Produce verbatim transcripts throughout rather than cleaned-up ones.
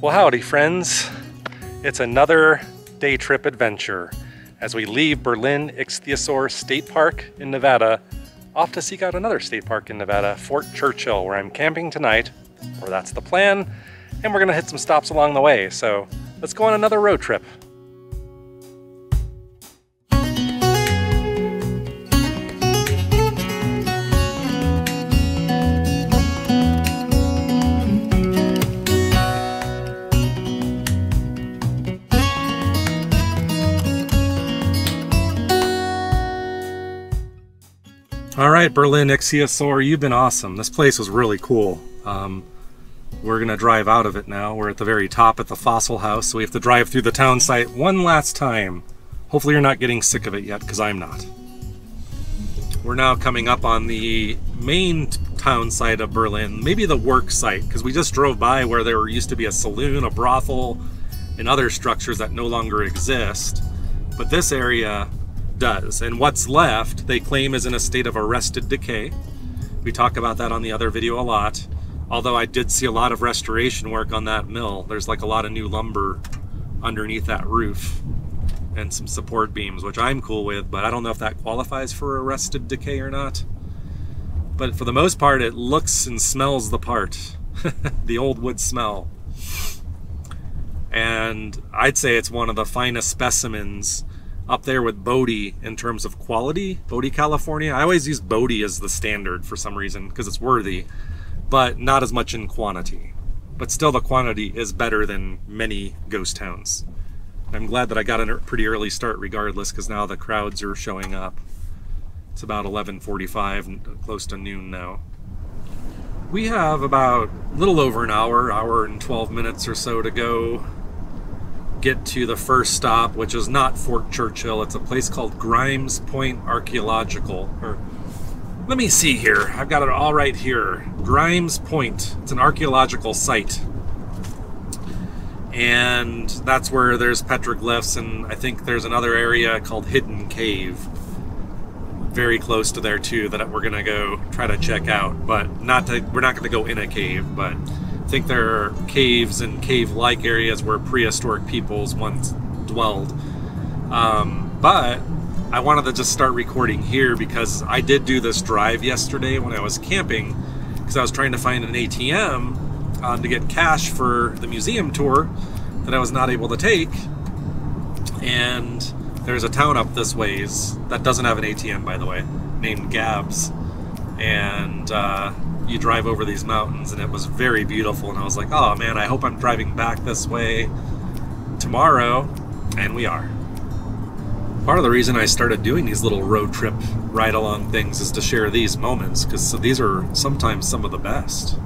Well, howdy friends. It's another day trip adventure as we leave Berlin-Ichthyosaur State Park in Nevada, off to seek out another state park in Nevada, Fort Churchill, where I'm camping tonight, or that's the plan, and we're gonna hit some stops along the way. So let's go on another road trip. All right, Berlin-Ichthyosaur, you've been awesome. This place was really cool. Um, we're gonna drive out of it now. We're at the very top at the fossil house, so we have to drive through the town site one last time. Hopefully you're not getting sick of it yet, because I'm not. We're now coming up on the main town site of Berlin, maybe the work site, because we just drove by where there used to be a saloon, a brothel, and other structures that no longer exist. But this area does, and what's left they claim is in a state of arrested decay. We talk about that on the other video a lot, although I did see a lot of restoration work on that mill. There's like a lot of new lumber underneath that roof and some support beams, which I'm cool with, but I don't know if that qualifies for arrested decay or not. But for the most part it looks and smells the part. The old wood smell. And I'd say it's one of the finest specimens up there with Bodie in terms of quality. Bodie, California. I always use Bodie as the standard for some reason because it's worthy, but not as much in quantity. But still the quantity is better than many ghost towns. I'm glad that I got a pretty early start regardless, because now the crowds are showing up. It's about eleven forty-five, close to noon now. We have about a little over an hour, hour and twelve minutes or so to go. Get to the first stop, which is not Fort Churchill. It's a place called Grimes Point Archaeological. Or, let me see here. I've got it all right here. Grimes Point. It's an archaeological site. And that's where there's petroglyphs, and I think there's another area called Hidden Cave. Very close to there too, that we're gonna go try to check out. But not to, we're not gonna go in a cave, but I think there are caves and cave-like areas where prehistoric peoples once dwelled. Um, but I wanted to just start recording here because I did do this drive yesterday when I was camping, because I was trying to find an A T M um, to get cash for the museum tour that I was not able to take. And there's a town up this ways that doesn't have an A T M, by the way, named Gabs. And uh, you drive over these mountains, and it was very beautiful, and I was like, oh man, I hope I'm driving back this way tomorrow. And we are. Part of the reason I started doing these little road trip ride along things is to share these moments, because so these are sometimes some of the best.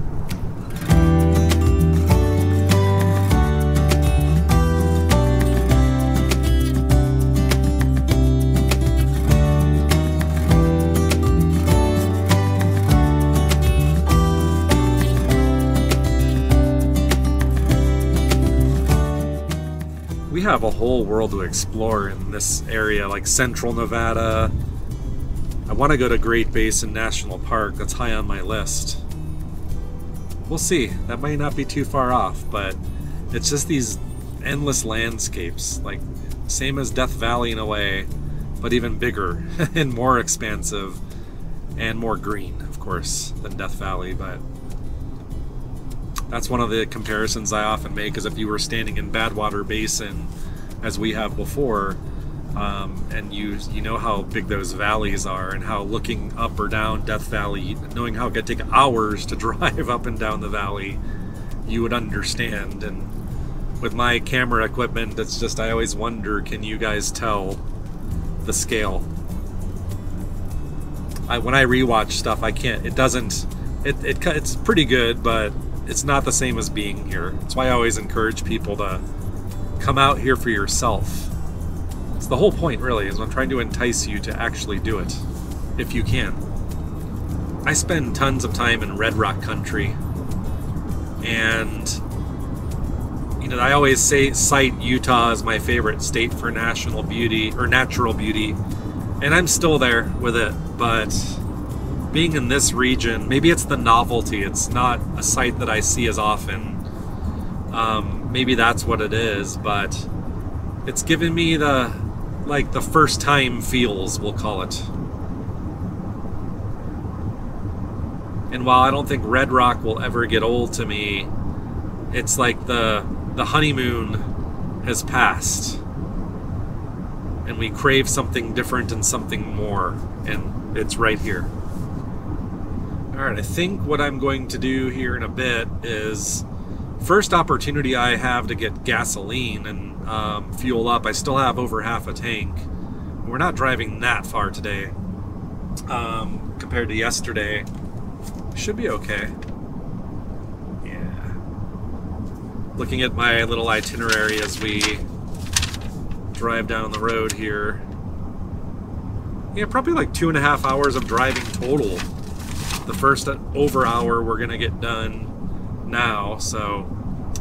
Have a whole world to explore in this area, like central Nevada. I want to go to Great Basin National Park. That's high on my list. We'll see. That might not be too far off, but it's just these endless landscapes, like same as Death Valley in a way, but even bigger and more expansive and more green, of course, than Death Valley. But that's one of the comparisons I often make, is if you were standing in Badwater Basin, as we have before, um, and you you know how big those valleys are and how looking up or down Death Valley, knowing how it could take hours to drive up and down the valley, you would understand. And with my camera equipment, it's just, I always wonder, can you guys tell the scale? I, when I rewatch stuff, I can't, it doesn't, it, it it's pretty good, but it's not the same as being here. That's why I always encourage people to come out here for yourself. It's the whole point, really, is I'm trying to entice you to actually do it, if you can. I spend tons of time in Red Rock Country, and you know, I always say cite Utah as my favorite state for national beauty or natural beauty, and I'm still there with it, but being in this region, maybe it's the novelty. It's not a site that I see as often, Um, maybe that's what it is, but it's giving me the, like, the first time feels, we'll call it. And while I don't think Red Rock will ever get old to me, it's like the, the honeymoon has passed. And we crave something different and something more. And it's right here. All right, I think what I'm going to do here in a bit is, first opportunity I have to get gasoline and um, fuel up. I still have over half a tank. We're not driving that far today um, compared to yesterday. Should be okay. Yeah. Looking at my little itinerary as we drive down the road here. Yeah, probably like two and a half hours of driving total. The first over hour we're gonna get done now, so,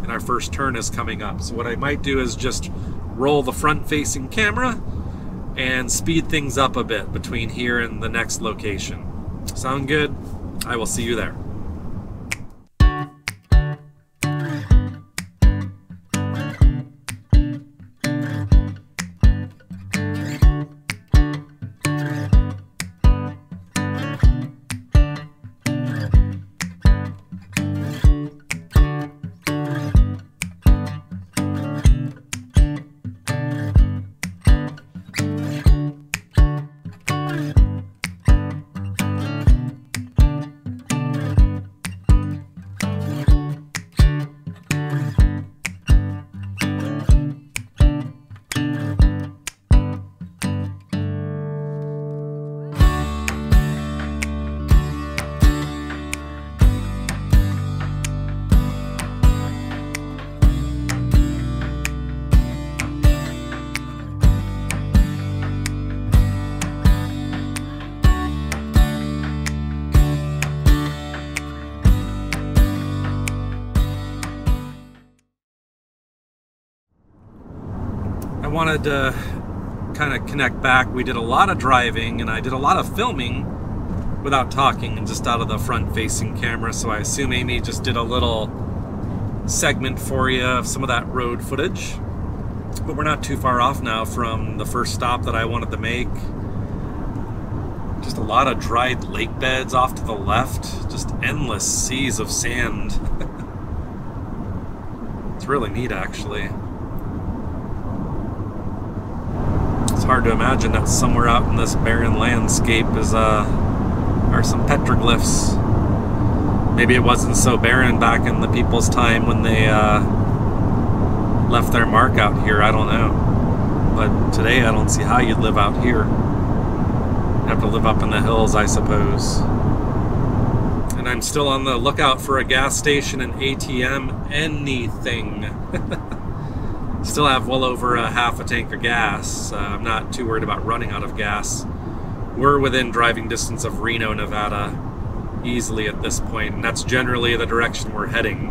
and our first turn is coming up. So what I might do is just roll the front-facing camera and speed things up a bit between here and the next location. Sound good? I will see you there. Wanted to kind of connect back. We did a lot of driving and I did a lot of filming without talking and just out of the front facing camera, so I assume Amy just did a little segment for you of some of that road footage. But we're not too far off now from the first stop that I wanted to make. Just a lot of dried lake beds off to the left, just endless seas of sand. It's really neat, actually. Hard to imagine that somewhere out in this barren landscape is uh, are some petroglyphs. Maybe it wasn't so barren back in the people's time when they uh, left their mark out here. I don't know. But today I don't see how you'd live out here. You'd have to live up in the hills, I suppose. And I'm still on the lookout for a gas station, an A T M, anything. Still have well over a half a tank of gas. Uh, I'm not too worried about running out of gas. We're within driving distance of Reno, Nevada, easily at this point, and that's generally the direction we're heading.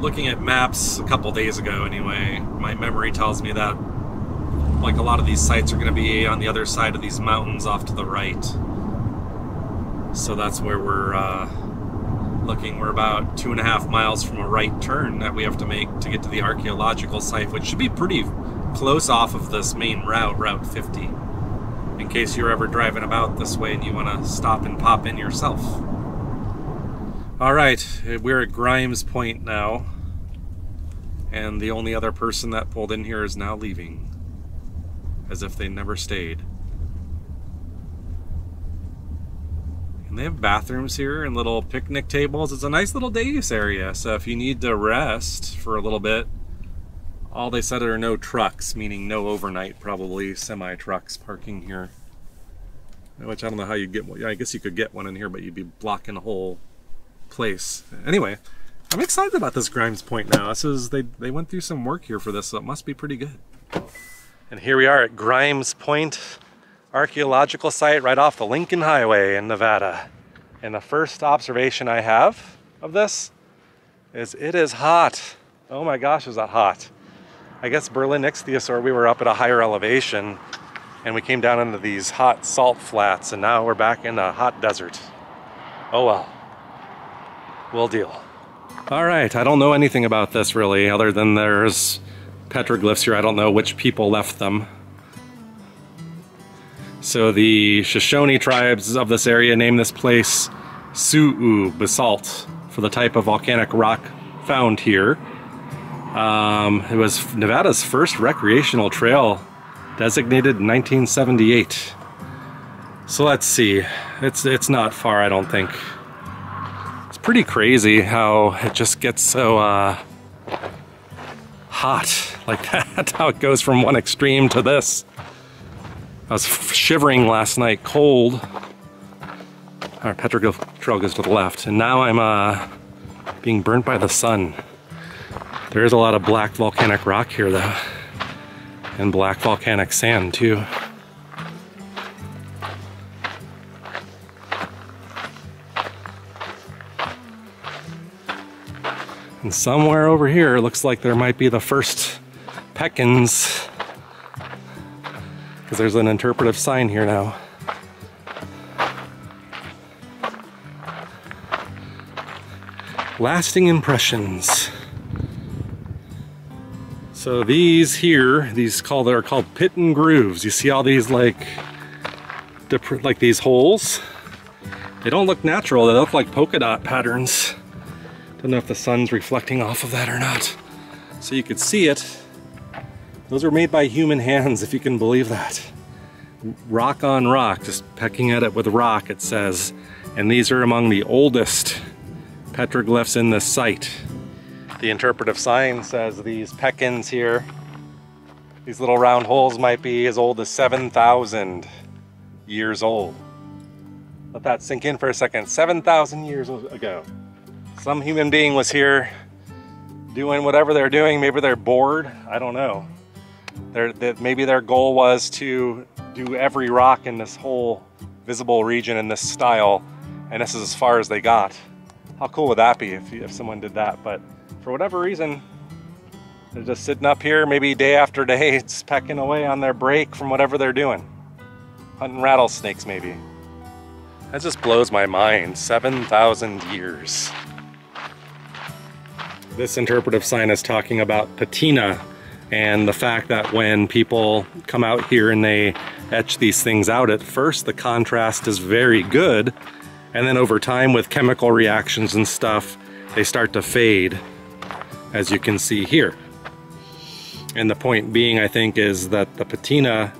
Looking at maps a couple days ago anyway, my memory tells me that like a lot of these sites are going to be on the other side of these mountains off to the right. So that's where we're uh, looking. We're about two and a half miles from a right turn that we have to make to get to the archaeological site, which should be pretty close off of this main route, Route fifty, in case you're ever driving about this way and you want to stop and pop in yourself. All right, we're at Grimes Point now, and the only other person that pulled in here is now leaving, as if they never stayed. They have bathrooms here and little picnic tables. It's a nice little day use area, so if you need to rest for a little bit, all they said are no trucks, meaning no overnight, probably semi-trucks parking here. Which I don't know how you get one. I guess you could get one in here, but you'd be blocking the whole place. Anyway, I'm excited about this Grimes Point now. This is, they, they went through some work here for this, so it must be pretty good. And here we are at Grimes Point Archaeological site right off the Lincoln Highway in Nevada. And the first observation I have of this is it is hot. Oh my gosh, is that hot. I guess Berlin-Ichthyosaur, we were up at a higher elevation and we came down into these hot salt flats, and now we're back in a hot desert. Oh well, we'll deal. All right, I don't know anything about this really, other than there's petroglyphs here. I don't know which people left them. So the Shoshone tribes of this area named this place Su'u Basalt for the type of volcanic rock found here. Um, it was Nevada's first recreational trail, designated in nineteen seventy-eight. So let's see, it's, it's not far, I don't think. Pretty crazy how it just gets so uh, hot like that, how it goes from one extreme to this. I was shivering last night, cold. Our petroglyph trail goes to the left, and now I'm uh, being burnt by the sun. There is a lot of black volcanic rock here though, and black volcanic sand too. And somewhere over here, it looks like there might be the first peckins, because there's an interpretive sign here now. Lasting impressions. So these here, these call they're called pit and grooves. You see all these like, like these holes. They don't look natural. They look like polka dot patterns. I don't know if the sun's reflecting off of that or not. So you could see it. Those were made by human hands, if you can believe that. Rock on rock, just pecking at it with rock, it says. And these are among the oldest petroglyphs in this site. The interpretive sign says these peckins here, these little round holes might be as old as seven thousand years old. Let that sink in for a second, seven thousand years ago. Some human being was here doing whatever they're doing. Maybe they're bored, I don't know. They're, they, maybe their goal was to do every rock in this whole visible region in this style, and this is as far as they got. How cool would that be if, if someone did that? But for whatever reason, they're just sitting up here, maybe day after day, just pecking away on their break from whatever they're doing. Hunting rattlesnakes, maybe. That just blows my mind, seven thousand years. This interpretive sign is talking about patina and the fact that when people come out here and they etch these things out, at first the contrast is very good, and then over time with chemical reactions and stuff, they start to fade, as you can see here. And the point being, I think, is that the patina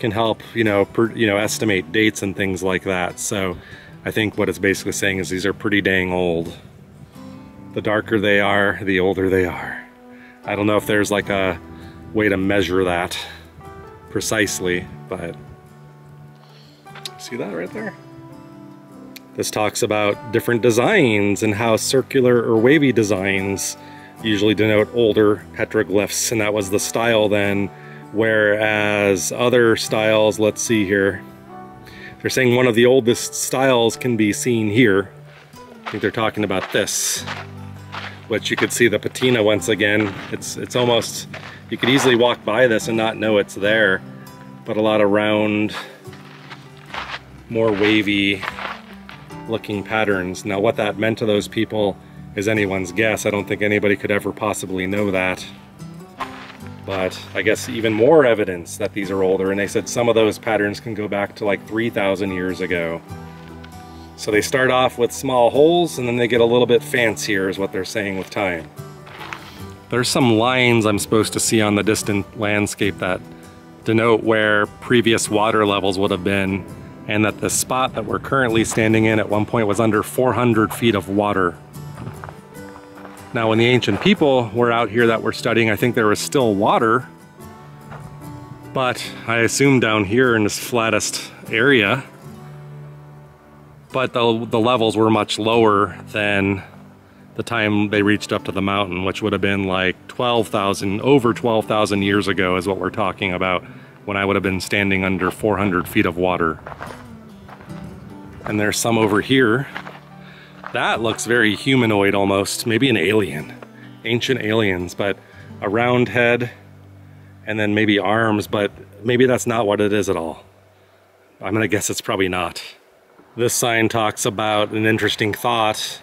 can help, you know, per, you know, estimate dates and things like that. So I think what it's basically saying is these are pretty dang old. The darker they are, the older they are. I don't know if there's like a way to measure that precisely, but see that right there? This talks about different designs and how circular or wavy designs usually denote older petroglyphs, and that was the style then, whereas other styles, let's see here, they're saying one of the oldest styles can be seen here. I think they're talking about this. But you could see the patina once again. It's it's almost, you could easily walk by this and not know it's there, but a lot of round, more wavy looking patterns. Now what that meant to those people is anyone's guess. I don't think anybody could ever possibly know that. But I guess even more evidence that these are older, and they said some of those patterns can go back to like three thousand years ago. So they start off with small holes, and then they get a little bit fancier is what they're saying with time. There's some lines I'm supposed to see on the distant landscape that denote where previous water levels would have been, and that the spot that we're currently standing in at one point was under four hundred feet of water. Now when the ancient people were out here that we're studying, I think there was still water, but I assume down here in this flattest area, but the, the levels were much lower than the time they reached up to the mountain, which would have been like twelve thousand, over twelve thousand years ago is what we're talking about, when I would have been standing under four hundred feet of water. And there's some over here. That looks very humanoid almost, maybe an alien, ancient aliens, but a round head and then maybe arms, but maybe that's not what it is at all. I'm gonna guess it's probably not. This sign talks about an interesting thought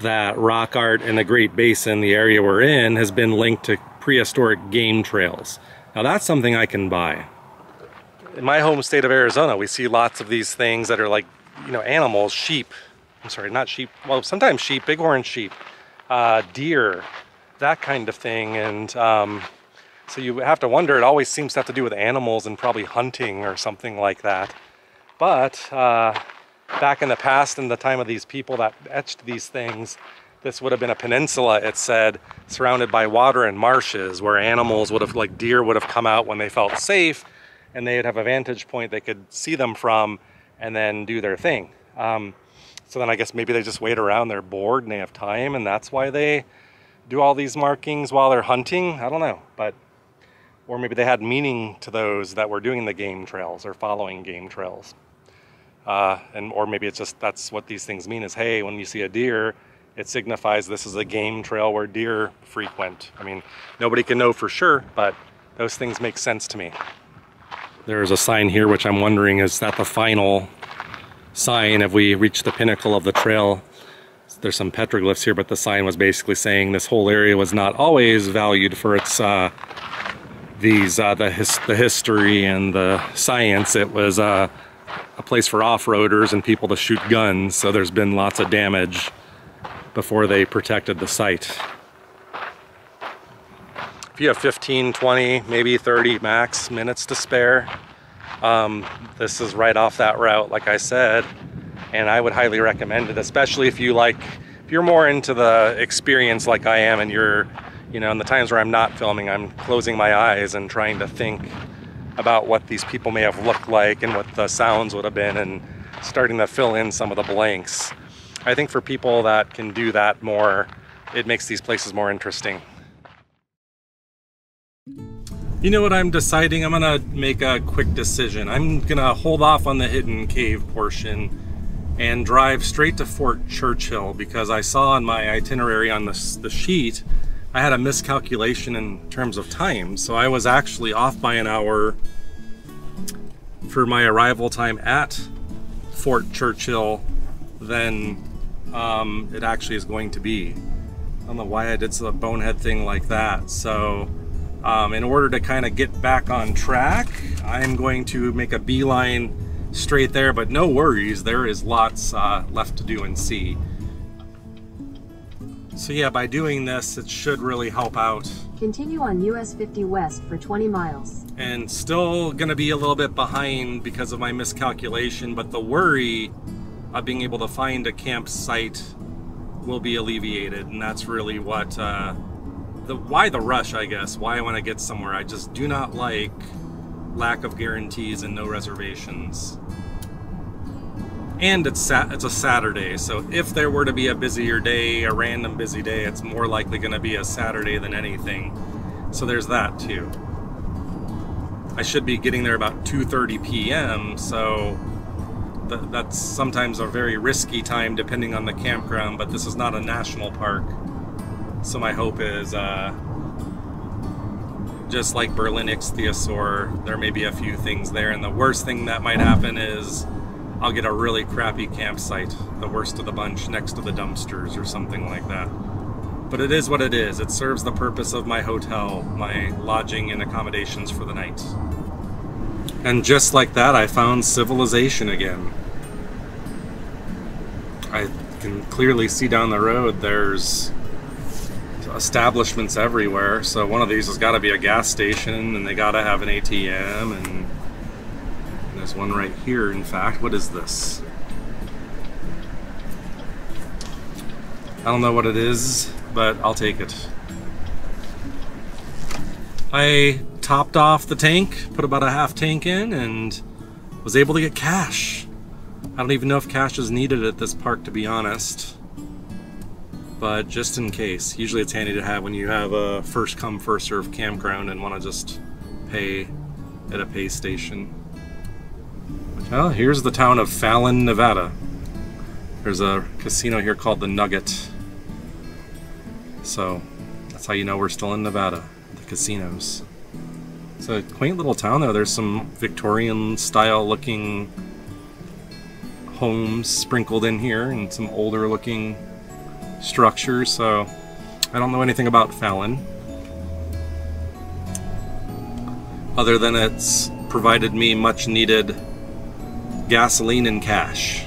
that rock art in the Great Basin, the area we're in, has been linked to prehistoric game trails. Now that's something I can buy. In my home state of Arizona, we see lots of these things that are like, you know, animals, sheep. I'm sorry, not sheep. Well, sometimes sheep, bighorn sheep, uh, deer, that kind of thing. And um, so you have to wonder, it always seems to have to do with animals and probably hunting or something like that. But uh, back in the past, in the time of these people that etched these things, this would have been a peninsula, it said, surrounded by water and marshes, where animals would have, like deer would have come out when they felt safe, and they'd have a vantage point they could see them from and then do their thing. Um, so then I guess maybe they just wait around, they're bored and they have time, and that's why they do all these markings while they're hunting. I don't know, but, or maybe they had meaning to those that were doing the game trails or following game trails. Uh, and, or maybe it's just, that's what these things mean is, hey, when you see a deer, it signifies this is a game trail where deer frequent. I mean, nobody can know for sure, but those things make sense to me. There's a sign here, which I'm wondering, is that the final sign? Have we reached the pinnacle of the trail? There's some petroglyphs here, but the sign was basically saying this whole area was not always valued for its, uh, these, uh, the, his the history and the science. It was uh, a place for off-roaders and people to shoot guns. So there's been lots of damage before they protected the site. If you have fifteen, twenty, maybe thirty max minutes to spare, um, this is right off that route, like I said, and I would highly recommend it, especially if you like, if you're more into the experience like I am, and you're, you know, in the times where I'm not filming, I'm closing my eyes and trying to think about what these people may have looked like and what the sounds would have been, and starting to fill in some of the blanks. I think for people that can do that more, it makes these places more interesting. You know what I'm deciding? I'm gonna make a quick decision. I'm gonna hold off on the Hidden Cave portion and drive straight to Fort Churchill, because I saw in my itinerary on the, the sheet, I had a miscalculation in terms of time. So I was actually off by an hour for my arrival time at Fort Churchill than um, it actually is going to be. I don't know why I did some bonehead thing like that. So um, in order to kind of get back on track, I'm going to make a beeline straight there, but no worries, there is lots uh, left to do and see. So yeah, by doing this, it should really help out. Continue on U S fifty West for twenty miles. And still gonna be a little bit behind because of my miscalculation, but the worry Uh, being able to find a campsite will be alleviated, and that's really what uh, the why the rush, I guess, why I want to get somewhere. I just do not like lack of guarantees and no reservations. And it's sat it's a Saturday, so if there were to be a busier day, a random busy day, it's more likely going to be a Saturday than anything. So there's that too. I should be getting there about two thirty p m so that's sometimes a very risky time depending on the campground, but this is not a national park. So my hope is, uh, just like Berlin-Ichthyosaur, there may be a few things there, and the worst thing that might happen is I'll get a really crappy campsite, the worst of the bunch, next to the dumpsters or something like that. But it is what it is. It serves the purpose of my hotel, my lodging and accommodations for the night. And just like that, I found civilization again. I can clearly see down the road there's establishments everywhere, so one of these has got to be a gas station, and they got to have an A T M, and there's one right here, in fact. What is this? I don't know what it is, but I'll take it. I topped off the tank, put about a half tank in, and was able to get cash. I don't even know if cash is needed at this park, to be honest, but just in case. Usually it's handy to have when you have a first come, first serve campground and want to just pay at a pay station. Well, here's the town of Fallon, Nevada. There's a casino here called the Nugget. So that's how you know we're still in Nevada, the casinos. It's a quaint little town though. There's some Victorian style looking homes sprinkled in here, and some older looking structure, so I don't know anything about Fallon, other than it's provided me much needed gasoline and cash.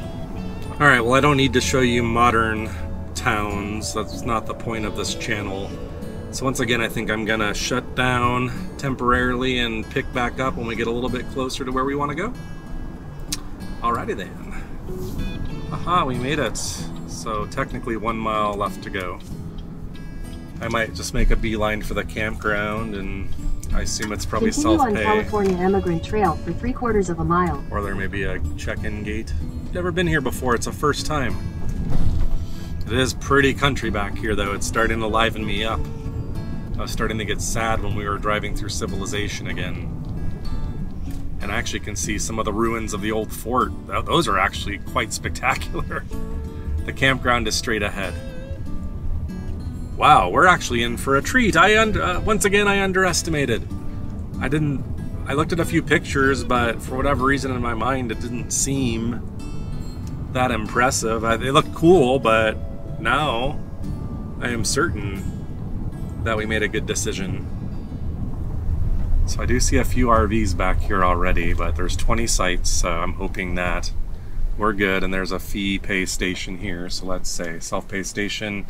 Alright, well, I don't need to show you modern towns, that's not the point of this channel. So once again, I think I'm gonna shut down temporarily and pick back up when we get a little bit closer to where we want to go. Alrighty then. Aha, we made it. So technically one mile left to go. I might just make a beeline for the campground, and I assume it's probably self-pay. Continue on California Emigrant Trail for three quarters of a mile. Or there may be a check-in gate. Never been here before, it's a first time. It is pretty country back here though, it's starting to liven me up. I was starting to get sad when we were driving through civilization again. And I actually can see some of the ruins of the old fort. Those are actually quite spectacular. The campground is straight ahead. Wow, we're actually in for a treat. I un uh, Once again, I underestimated. I didn't, I looked at a few pictures, but for whatever reason in my mind, it didn't seem that impressive. I, they looked cool, but now I am certain that we made a good decision. So I do see a few R Vs back here already, but there's twenty sites, so I'm hoping that we're good. And there's a fee pay station here, so let's say self-pay station.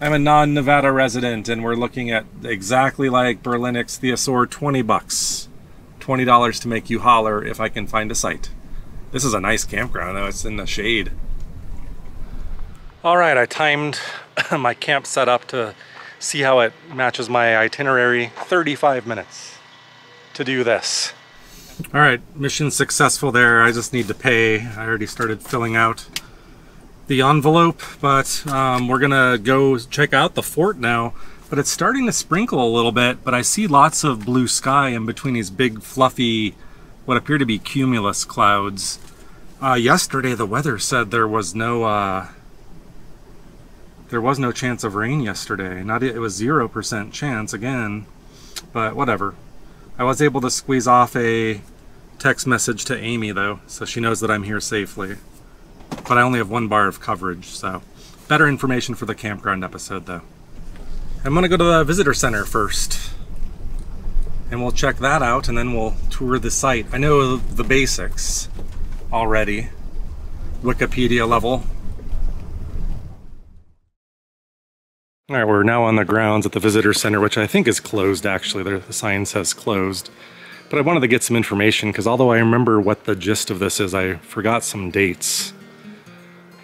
I'm a non-Nevada resident, and we're looking at exactly like Berlin-Ichthyosaur, twenty bucks. twenty dollars to make you holler if I can find a site. This is a nice campground though, it's in the shade. Alright, I timed my camp setup to see how it matches my itinerary. thirty-five minutes to do this. All right, mission successful there. I just need to pay. I already started filling out the envelope, but um, we're gonna go check out the fort now. But it's starting to sprinkle a little bit, but I see lots of blue sky in between these big fluffy, what appear to be cumulus clouds. Uh, yesterday the weather said there was no uh, There was no chance of rain yesterday. Not it was zero percent chance again, but whatever. I was able to squeeze off a text message to Amy though, so she knows that I'm here safely. But I only have one bar of coverage, so better information for the campground episode though. I'm gonna go to the visitor center first, and we'll check that out, and then we'll tour the site. I know the basics already, Wikipedia level. All right, we're now on the grounds at the visitor center, which I think is closed actually. There, the sign says closed. But I wanted to get some information because although I remember what the gist of this is, I forgot some dates.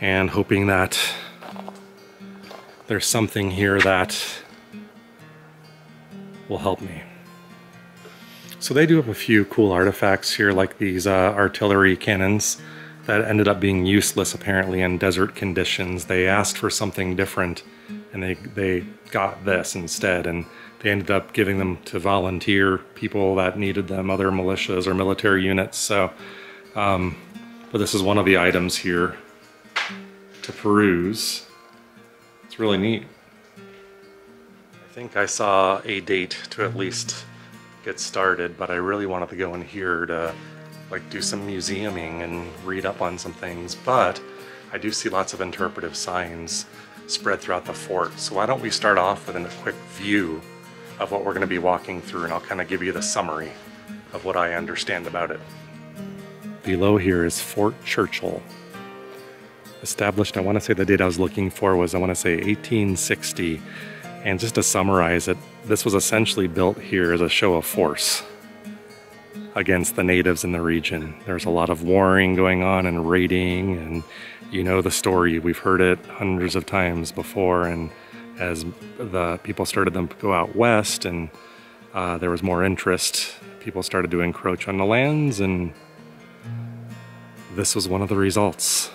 And hoping that there's something here that will help me. So they do have a few cool artifacts here, like these uh, artillery cannons that ended up being useless apparently in desert conditions. They asked for something different, and they, they got this instead, and they ended up giving them to volunteer people that needed them, other militias or military units. So, um, but this is one of the items here to peruse. It's really neat. I think I saw a date to at least get started, but I really wanted to go in here to like do some museuming and read up on some things, but I do see lots of interpretive signs spread throughout the fort. So why don't we start off with a quick view of what we're going to be walking through, and I'll kind of give you the summary of what I understand about it. Below here is Fort Churchill. Established, I want to say the date I was looking for was, I want to say eighteen sixty. And just to summarize it, this was essentially built here as a show of force against the natives in the region. There's a lot of warring going on and raiding, and you know the story, we've heard it hundreds of times before. And as the people started to go out west and uh, there was more interest, people started to encroach on the lands, and this was one of the results.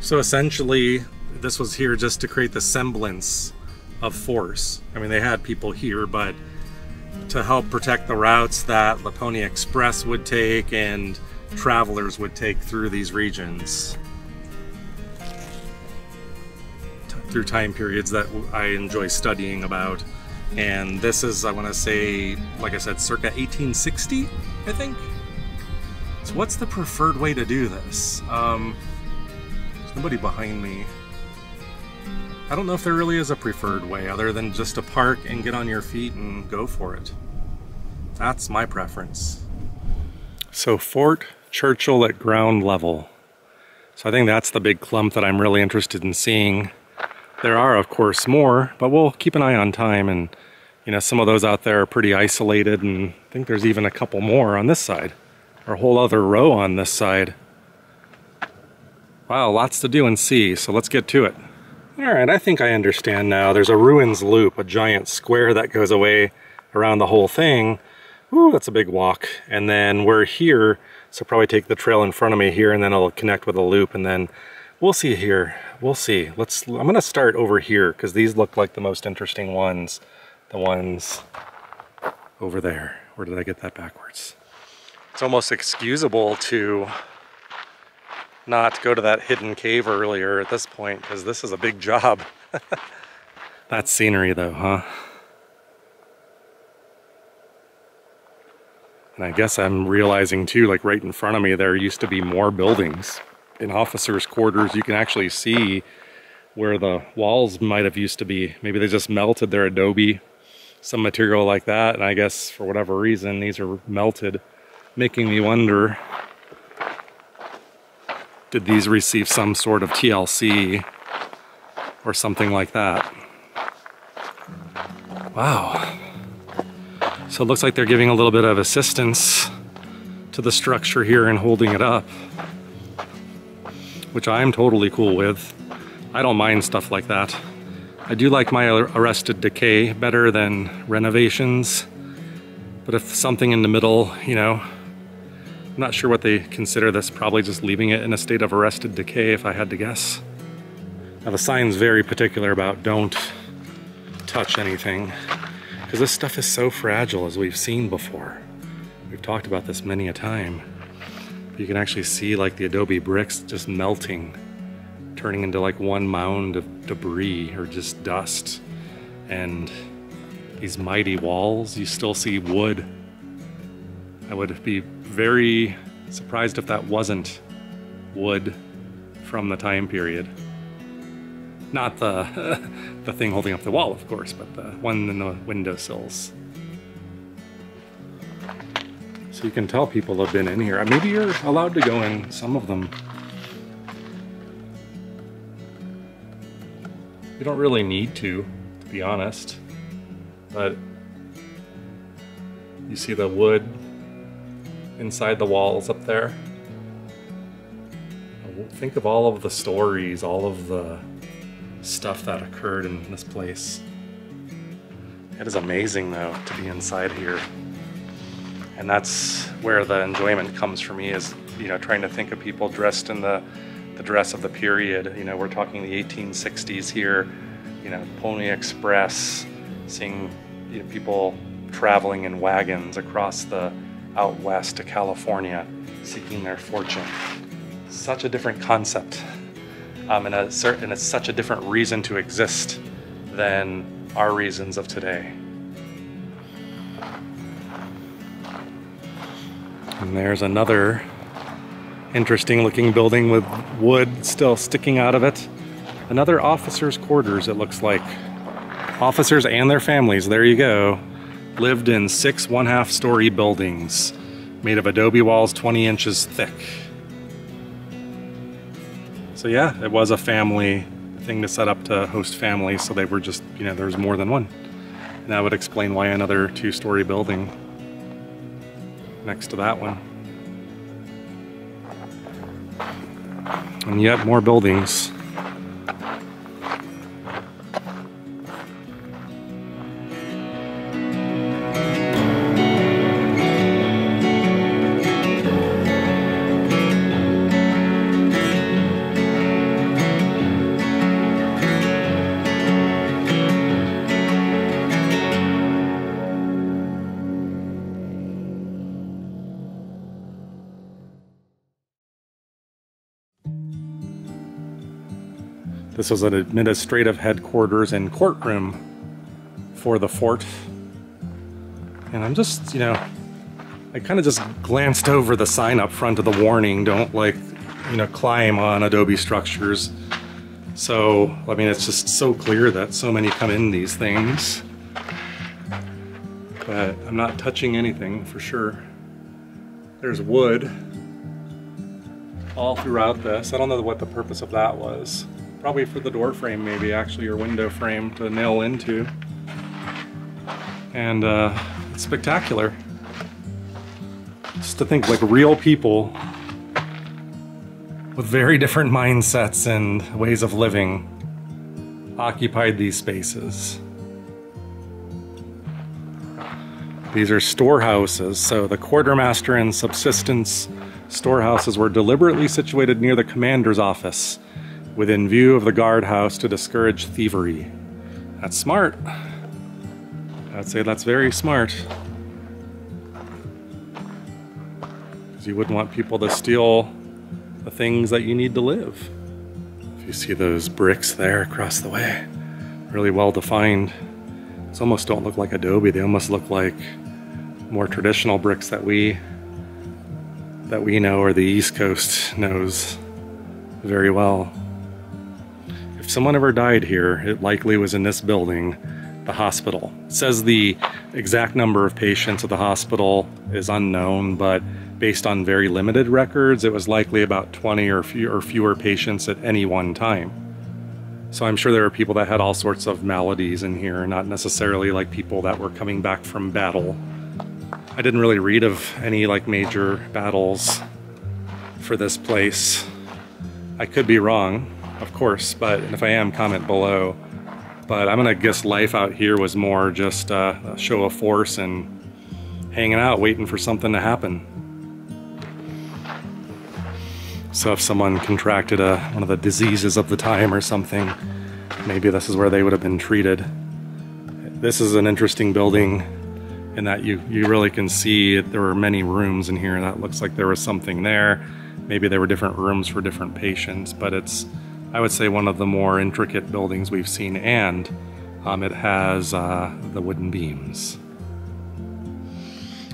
So essentially, this was here just to create the semblance of force. I mean, they had people here, but to help protect the routes that the Pony Express would take and travelers would take through these regions, through time periods that I enjoy studying about. And this is, I want to say, like I said, circa eighteen sixty, I think. So what's the preferred way to do this? Um, there's nobody behind me. I don't know if there really is a preferred way other than just to park and get on your feet and go for it. That's my preference. So Fort Churchill at ground level. So I think that's the big clump that I'm really interested in seeing. There are, of course, more, but we'll keep an eye on time. And, you know, some of those out there are pretty isolated, and I think there's even a couple more on this side, or a whole other row on this side. Wow, lots to do and see, so let's get to it. All right, I think I understand now. There's a ruins loop, a giant square that goes away around the whole thing. Ooh, that's a big walk. And then we're here, so probably take the trail in front of me here, and then it'll connect with a loop, and then we'll see here. We'll see. Let's. I'm gonna start over here because these look like the most interesting ones. The ones over there. Where did I get that backwards? It's almost excusable to not go to that hidden cave earlier at this point, because this is a big job. That scenery though, huh? And I guess I'm realizing too, like right in front of me there used to be more buildings. In officers' quarters you can actually see where the walls might have used to be. Maybe they just melted their adobe, some material like that, and I guess for whatever reason these are melted, making me wonder, did these receive some sort of T L C or something like that? Wow. So it looks like they're giving a little bit of assistance to the structure here and holding it up, which I'm totally cool with. I don't mind stuff like that. I do like my arrested decay better than renovations, but if something in the middle, you know, I'm not sure what they consider this, probably just leaving it in a state of arrested decay if I had to guess. Now the sign's very particular about don't touch anything, because this stuff is so fragile, as we've seen before. We've talked about this many a time. But you can actually see like the adobe bricks just melting, turning into like one mound of debris or just dust. And these mighty walls, you still see wood. I would be very surprised if that wasn't wood from the time period. Not the the thing holding up the wall, of course, but the one in the windowsills. So you can tell people have been in here. Maybe you're allowed to go in some of them. You don't really need to, to be honest, but you see the wood inside the walls up there. Think of all of the stories, all of the stuff that occurred in this place. It is amazing though to be inside here, and that's where the enjoyment comes for me, is, you know, trying to think of people dressed in the the dress of the period. You know, we're talking the eighteen sixties here, you know, Pony Express, seeing, you know, people traveling in wagons across the out west to California, seeking their fortune. Such a different concept, um, and, a certain, and it's such a different reason to exist than our reasons of today. And there's another interesting looking building with wood still sticking out of it. Another officers' quarters, it looks like. Officers and their families, there you go, lived in six one-half story buildings made of adobe walls twenty inches thick. So yeah, it was a family thing to set up to host families, so they were just, you know, there was more than one. And that would explain why another two-story building next to that one. And yet more buildings. This was an administrative headquarters and courtroom for the fort. And I'm just, you know, I kind of just glanced over the sign up front of the warning, don't, like, you know, climb on adobe structures. So, I mean, it's just so clear that so many come in these things. But I'm not touching anything for sure. There's wood all throughout this. I don't know what the purpose of that was. Probably for the door frame maybe, actually, or window frame to nail into. And uh, it's spectacular. Just to think, like, real people with very different mindsets and ways of living occupied these spaces. These are storehouses, so the quartermaster and subsistence storehouses were deliberately situated near the commander's office, within view of the guardhouse to discourage thievery. That's smart. I'd say that's very smart. Because you wouldn't want people to steal the things that you need to live. If you see those bricks there across the way, really well defined. These almost don't look like adobe, they almost look like more traditional bricks that we that we know, or the East Coast knows very well. If someone ever died here, it likely was in this building, the hospital. It says the exact number of patients at the hospital is unknown, but based on very limited records, it was likely about twenty or, few, or fewer patients at any one time. So I'm sure there are people that had all sorts of maladies in here, not necessarily like people that were coming back from battle. I didn't really read of any like major battles for this place. I could be wrong, of course, but if I am, comment below. But I'm gonna guess life out here was more just uh, a show of force and hanging out, waiting for something to happen. So if someone contracted a, one of the diseases of the time or something, maybe this is where they would have been treated. This is an interesting building in that you, you really can see it. There were many rooms in here, and that looks like there was something there. Maybe there were different rooms for different patients, but it's, I would say, one of the more intricate buildings we've seen, and um, it has uh, the wooden beams.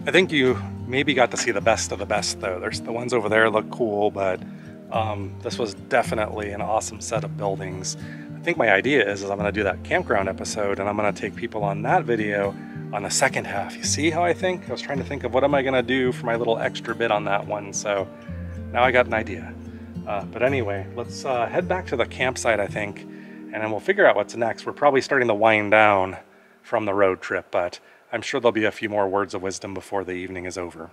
I think you maybe got to see the best of the best though. There's the ones over there look cool, but um, this was definitely an awesome set of buildings. I think my idea is, is I'm gonna do that campground episode, and I'm gonna take people on that video on the second half. You see how I think? I was trying to think of what am I gonna do for my little extra bit on that one, so now I got an idea. Uh, but anyway, let's uh, head back to the campsite, I think, and then we'll figure out what's next. We're probably starting to wind down from the road trip, but I'm sure there'll be a few more words of wisdom before the evening is over,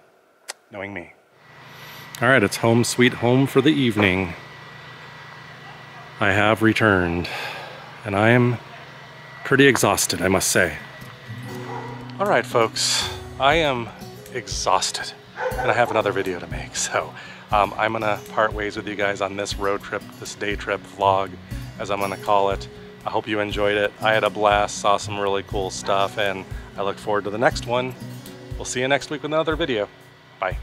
knowing me. All right, it's home sweet home for the evening. I have returned, and I am pretty exhausted, I must say. All right, folks, I am exhausted, and I have another video to make, so um, I'm gonna part ways with you guys on this road trip, this day trip vlog, as I'm gonna call it. I hope you enjoyed it. I had a blast, saw some really cool stuff, and I look forward to the next one. We'll see you next week with another video. Bye.